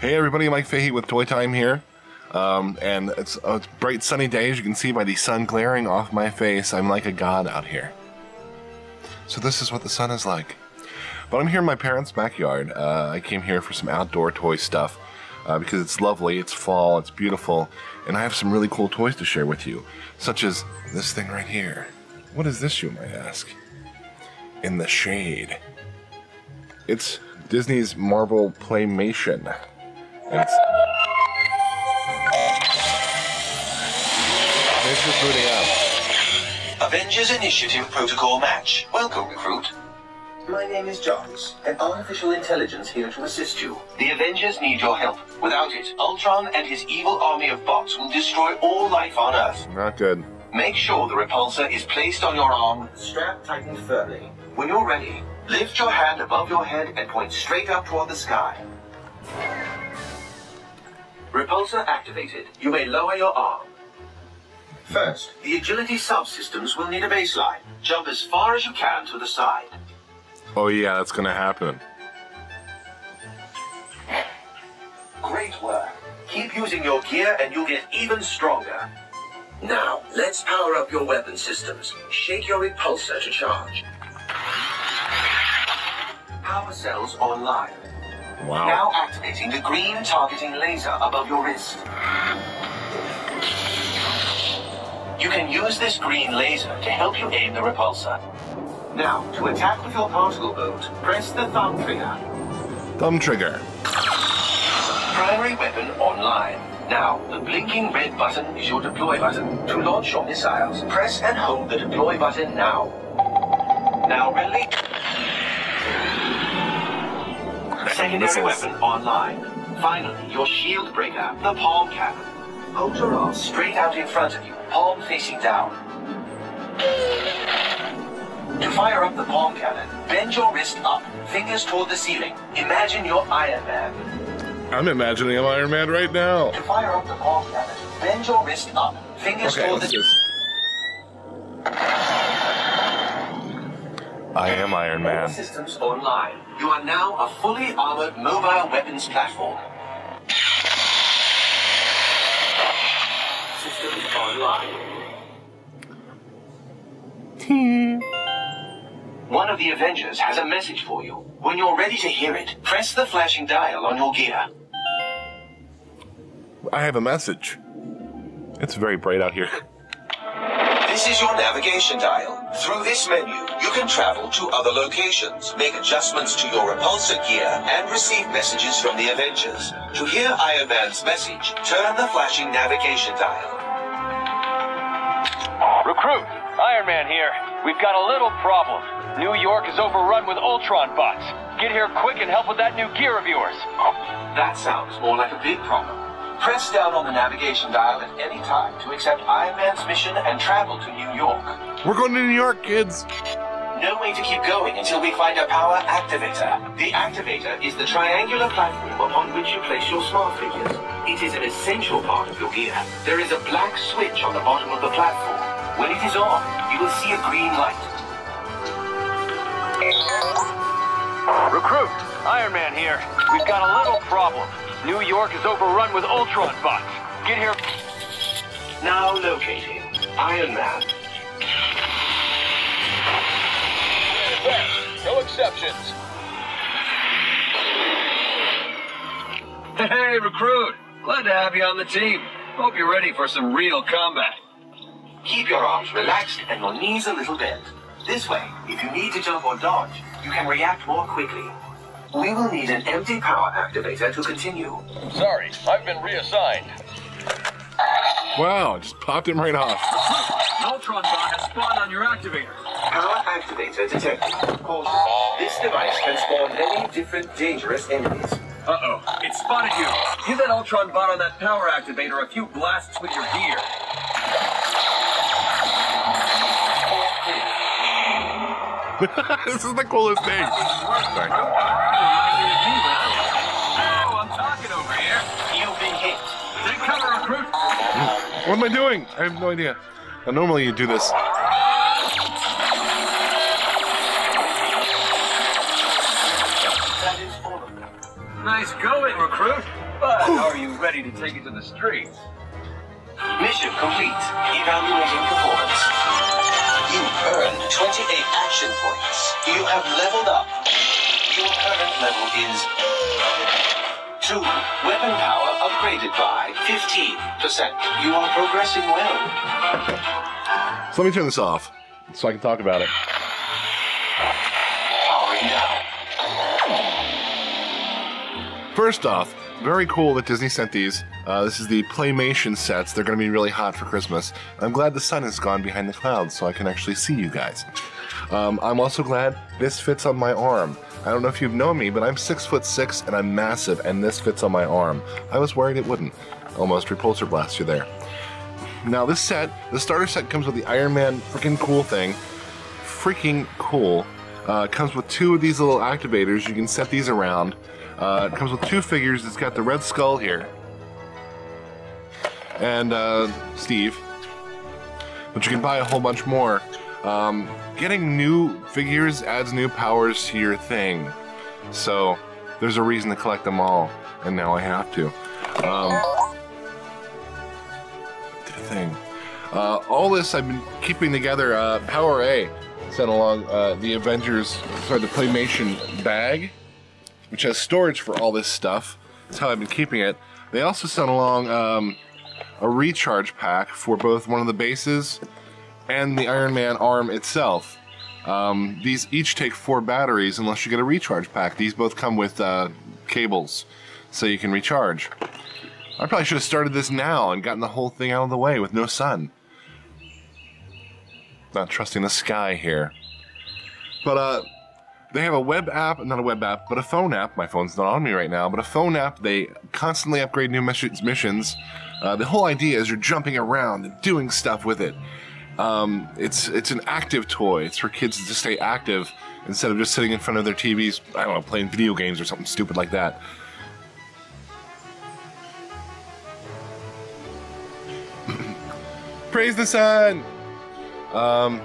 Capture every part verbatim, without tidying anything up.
Hey everybody, Mike Fahey with Toy Time here. Um, and it's a uh, bright sunny day, as you can see by the sun glaring off my face. I'm like a god out here. So this is what the sun is like. But I'm here in my parents' backyard. Uh, I came here for some outdoor toy stuff uh, because it's lovely, it's fall, it's beautiful, and I have some really cool toys to share with you, such as this thing right here. What is this, you might ask? In the shade. It's Disney's Marvel Playmation. And it's booting up. Avengers Initiative Protocol match. Welcome, recruit. My name is Jarvis, an artificial intelligence here to assist you. The Avengers need your help. Without it, Ultron and his evil army of bots will destroy all life on Earth. Not good. Make sure the repulsor is placed on your arm, strapped tightened firmly. When you're ready, lift your hand above your head and point straight up toward the sky. Repulsor activated. You may lower your arm. First, the agility subsystems will need a baseline. Jump as far as you can to the side. Oh yeah, that's gonna happen. Great work. Keep using your gear and you'll get even stronger. Now, let's power up your weapon systems. Shake your repulsor to charge. Power cells online. Wow. Now activating the green targeting laser above your wrist. You can use this green laser to help you aim the repulsor. Now, to attack with your particle bolt, press the thumb trigger. Thumb trigger. Primary weapon online. Now, the blinking red button is your deploy button. To launch your missiles, press and hold the deploy button now. Now release. Secondary weapon online. Finally, your shield breaker, the palm cannon. Hold your arm straight out in front of you, palm facing down. To fire up the palm cannon, bend your wrist up, fingers toward the ceiling. Imagine you're Iron Man. I'm imagining I'm Iron Man right now. To fire up the palm cannon, bend your wrist up, fingers okay, toward the ceiling. I am Iron Man. Systems online. You are now a fully armored mobile weapons platform. Systems online. One of the Avengers has a message for you. When you're ready to hear it, press the flashing dial on your gear. I have a message. It's very bright out here. This is your navigation dial. Through this menu, you can travel to other locations, make adjustments to your repulsor gear, and receive messages from the Avengers. To hear Iron Man's message, turn the flashing navigation dial. Recruit, Iron Man here. We've got a little problem. New York is overrun with Ultron bots. Get here quick and help with that new gear of yours. That sounds more like a big problem. Press down on the navigation dial at any time to accept Iron Man's mission and travel to New York. We're going to New York, kids. No way to keep going until we find a power activator. The activator is the triangular platform upon which you place your smart figures. It is an essential part of your gear. There is a black switch on the bottom of the platform. When it is on, you will see a green light. Recruit, Iron Man here. We've got a little problem. New York is overrun with Ultron bots. Get here. Now locating Iron Man. Yes, no exceptions. Hey, recruit. Glad to have you on the team. Hope you're ready for some real combat. Keep your arms relaxed and your knees a little bent. This way, if you need to jump or dodge, you can react more quickly. We will need an empty power activator to continue. Sorry, I've been reassigned. Wow, just popped him right off. An Ultron bot has spawned on your activator. Power activator detected. This device can spawn many different dangerous enemies. Uh-oh, it spotted you. Give that Ultron bot on that power activator a few blasts with your gear. This is the coolest thing. Sorry. Oh, I'm talking over here. You've been hit. Take cover, recruit. What am I doing? I have no idea. Now, normally you do this. Nice going, recruit. Are you ready to take it to the streets? Mission complete. Evaluating performance. You earned twenty-eight action points. You have leveled up. Your current level is two. Weapon power upgraded by fifteen percent. You are progressing well. So let me turn this off so I can talk about it. Powering down. First off, very cool that Disney sent these. Uh, this is the Playmation sets. They're going to be really hot for Christmas. I'm glad the sun has gone behind the clouds so I can actually see you guys. Um, I'm also glad this fits on my arm. I don't know if you've known me, but I'm six foot six and I'm massive, and this fits on my arm. I was worried it wouldn't. Almost repulsor blast you there. Now this set, the starter set, comes with the Iron Man freaking cool thing. Freaking cool. Uh, comes with two of these little activators. You can set these around. Uh, it comes with two figures. It's got the Red Skull here and uh, Steve, but you can buy a whole bunch more. Um, getting new figures adds new powers to your thing, so there's a reason to collect them all, and now I have to. Um, did a thing. Uh, all this I've been keeping together. Uh, Power A sent along uh, the Avengers, sorry, the Playmation bag, which has storage for all this stuff. That's how I've been keeping it. They also sent along um, a recharge pack for both one of the bases and the Iron Man arm itself. Um, these each take four batteries unless you get a recharge pack. These both come with uh, cables so you can recharge. I probably should have started this now and gotten the whole thing out of the way with no sun. Not trusting the sky here. But uh, they have a web app, not a web app, but a phone app. My phone's not on me right now, but a phone app. They constantly upgrade new missions. Uh, the whole idea is you're jumping around and doing stuff with it. Um, it's it's an active toy. It's for kids to stay active instead of just sitting in front of their T Vs, I don't know, playing video games or something stupid like that. Praise the sun! Um...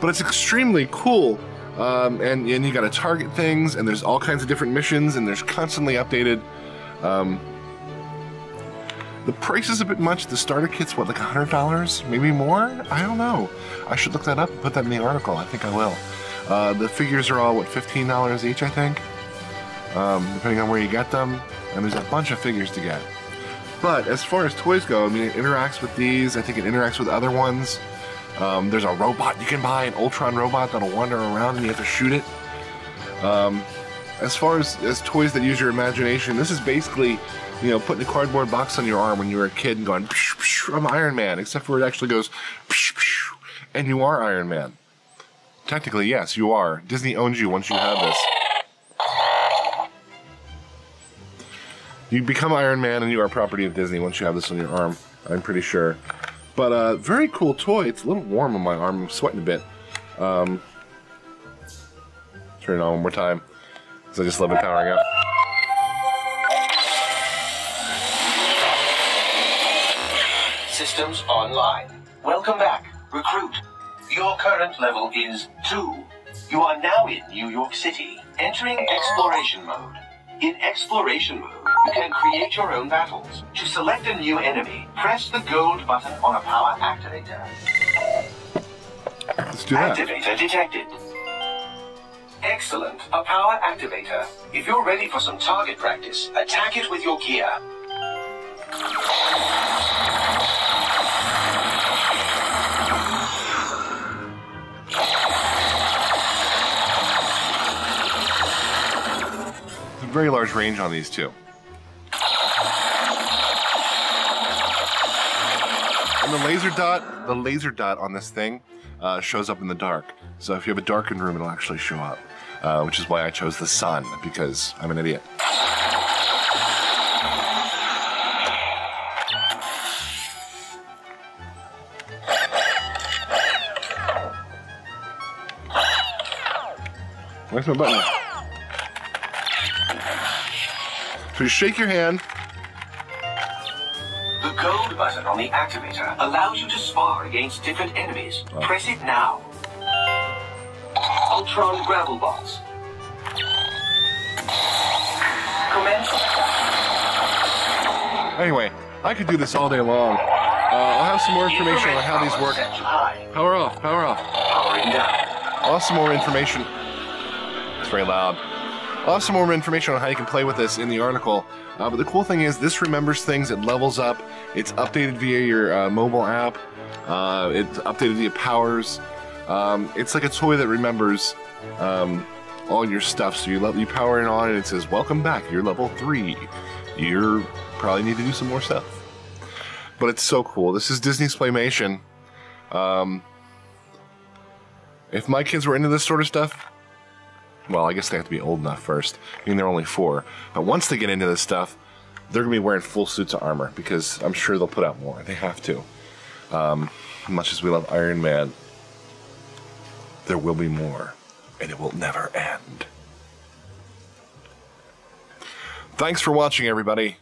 But it's extremely cool, um, and, and you gotta target things, and there's all kinds of different missions, and there's constantly updated. Um, the price is a bit much. The starter kit's, what, like a hundred dollars? Maybe more? I don't know. I should look that up and put that in the article. I think I will. Uh, the figures are all, what, fifteen dollars each, I think? Um, depending on where you get them, and there's a bunch of figures to get. But as far as toys go, I mean, it interacts with these. I think it interacts with other ones. Um, there's a robot you can buy, an Ultron robot that'll wander around and you have to shoot it. Um, as far as, as toys that use your imagination, this is basically, you know, putting a cardboard box on your arm when you were a kid and going, psh, psh, I'm Iron Man, except for it actually goes, psh, psh, and you are Iron Man. Technically, yes, you are. Disney owns you once you have this. You become Iron Man and you are property of Disney once you have this on your arm, I'm pretty sure. But uh, very cool toy. It's a little warm on my arm. I'm sweating a bit. Um, turn it on one more time because I just love it powering up. Systems online. Welcome back, recruit. Your current level is two. You are now in New York City. Entering exploration mode. In exploration mode, you can create your own battles. To select a new enemy, press the gold button on a power activator. Let's do that. Activator detected. Excellent. A power activator. If you're ready for some target practice, attack it with your gear. Very large range on these two. And the laser dot, the laser dot on this thing uh, shows up in the dark. So if you have a darkened room, it'll actually show up, uh, which is why I chose the sun, because I'm an idiot. Where's my button? So you shake your hand. The gold button on the activator allows you to spar against different enemies. Oh. Press it now. Ultron gravel bots. Gentlemen. Anyway, I could do this all day long. Uh, I'll have some more information on how these work. Power off, power off. Powering down. I'll have some more information. It's very loud. I'll have some more information on how you can play with this in the article. Uh, but the cool thing is this remembers things, it levels up, it's updated via your uh, mobile app, uh, it's updated via powers. Um, it's like a toy that remembers um, all your stuff. So you, you power it on and it says, welcome back, you're level three. You probably need to do some more stuff. But it's so cool. This is Disney's Playmation. Um, if my kids were into this sort of stuff, well, I guess they have to be old enough first. I mean, they're only four. But once they get into this stuff, they're going to be wearing full suits of armor because I'm sure they'll put out more. They have to. Um, much as we love Iron Man, there will be more, and it will never end. Thanks for watching, everybody.